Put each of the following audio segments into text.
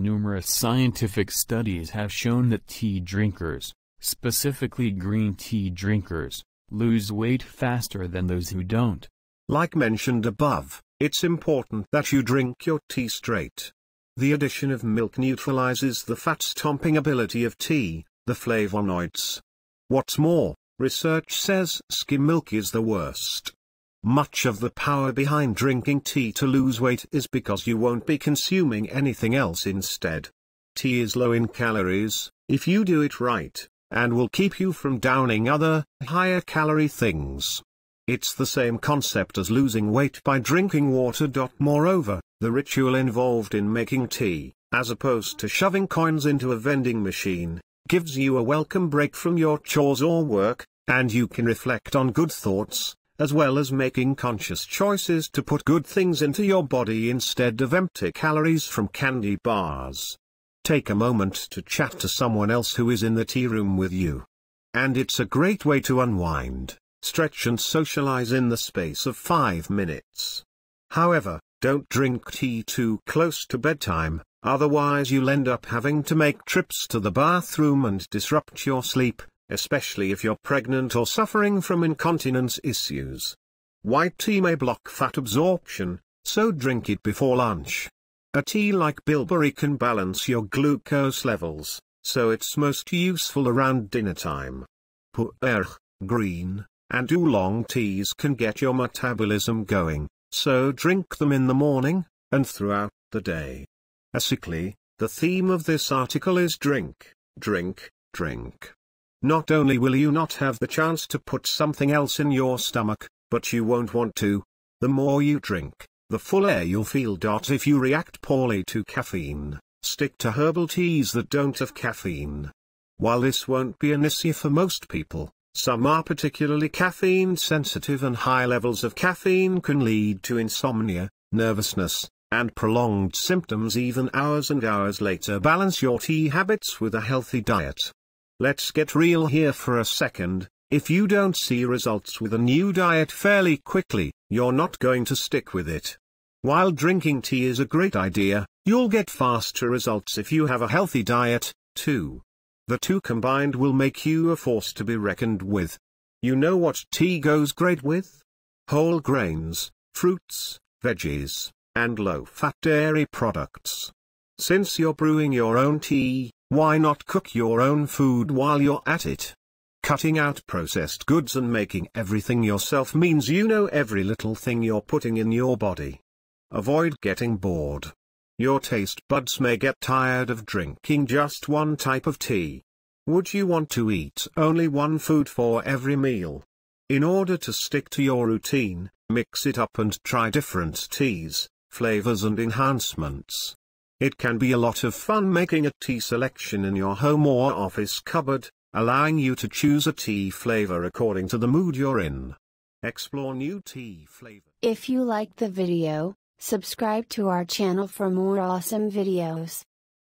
Numerous scientific studies have shown that tea drinkers, specifically green tea drinkers, lose weight faster than those who don't. Like mentioned above, it's important that you drink your tea straight. The addition of milk neutralizes the fat-stomping ability of tea, the flavonoids. What's more, research says skim milk is the worst. Much of the power behind drinking tea to lose weight is because you won't be consuming anything else instead. Tea is low in calories, if you do it right, and will keep you from downing other, higher-calorie things. It's the same concept as losing weight by drinking water. Moreover, the ritual involved in making tea, as opposed to shoving coins into a vending machine, gives you a welcome break from your chores or work, and you can reflect on good thoughts, as well as making conscious choices to put good things into your body instead of empty calories from candy bars. Take a moment to chat to someone else who is in the tea room with you. And it's a great way to unwind, stretch and socialize in the space of 5 minutes. However, don't drink tea too close to bedtime, otherwise you'll end up having to make trips to the bathroom and disrupt your sleep, especially if you're pregnant or suffering from incontinence issues. White tea may block fat absorption, so drink it before lunch. A tea like bilberry can balance your glucose levels, so it's most useful around dinner time. Pu'er, green, and oolong teas can get your metabolism going, so drink them in the morning, and throughout the day. Basically, the theme of this article is drink, drink, drink. Not only will you not have the chance to put something else in your stomach, but you won't want to. The more you drink, the fuller you'll feel. If you react poorly to caffeine, stick to herbal teas that don't have caffeine. While this won't be an issue for most people, some are particularly caffeine sensitive, and high levels of caffeine can lead to insomnia, nervousness, and prolonged symptoms even hours and hours later. Balance your tea habits with a healthy diet. Let's get real here for a second. If you don't see results with a new diet fairly quickly, you're not going to stick with it. While drinking tea is a great idea, you'll get faster results if you have a healthy diet, too. The two combined will make you a force to be reckoned with. You know what tea goes great with? Whole grains, fruits, veggies, and low-fat dairy products. Since you're brewing your own tea, why not cook your own food while you're at it? Cutting out processed goods and making everything yourself means you know every little thing you're putting in your body. Avoid getting bored. Your taste buds may get tired of drinking just one type of tea. Would you want to eat only one food for every meal? In order to stick to your routine, mix it up and try different teas, flavors and enhancements. It can be a lot of fun making a tea selection in your home or office cupboard, allowing you to choose a tea flavor according to the mood you're in. Explore new tea flavors. If you liked the video, subscribe to our channel for more awesome videos.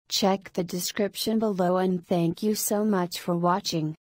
Check the description below, and thank you so much for watching.